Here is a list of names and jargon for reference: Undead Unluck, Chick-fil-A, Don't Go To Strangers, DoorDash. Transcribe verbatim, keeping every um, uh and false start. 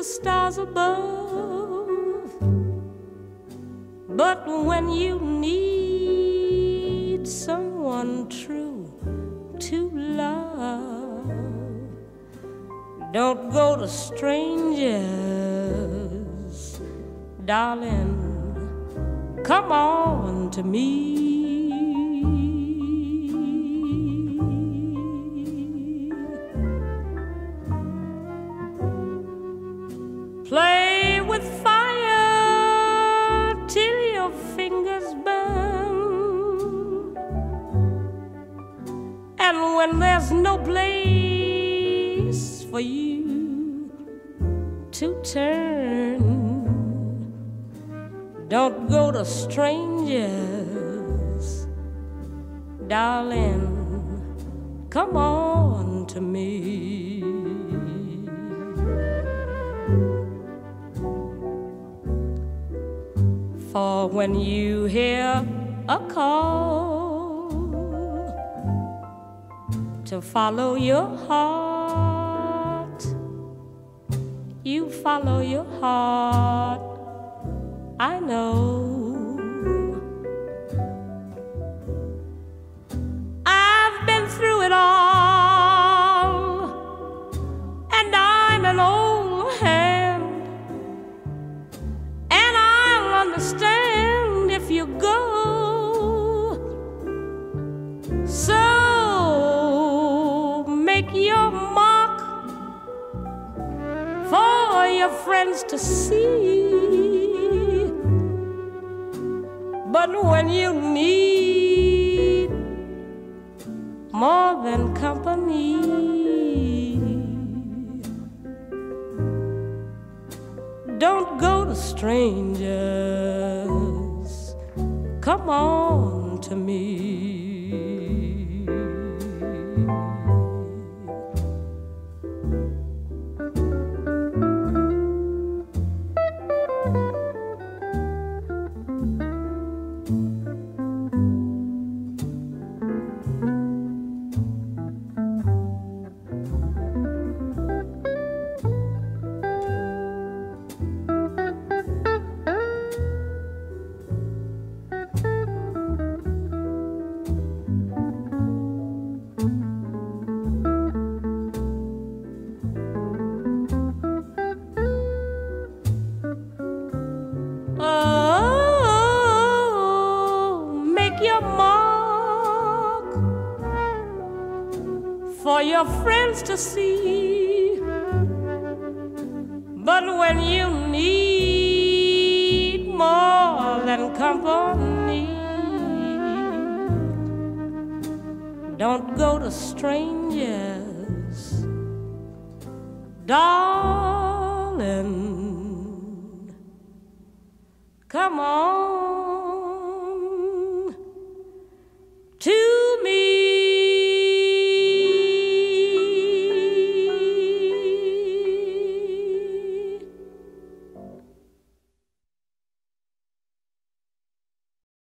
the stars above. But when you need someone true to love, don't go to strangers, darling. Come on to me. Play with fire till your fingers burn, and when there's no place for you to turn, don't go to strangers, darling, come on to me. For when you hear a call to follow your heart, you follow your heart, I know. I've been through it all, and I'm an old hand, and I'll understand you go. So make your mark for your friends to see, but when you need more than company, don't go to strangers. Come on to me. For your friends to see, but when you need more than company, don't go to strangers, darling, come on.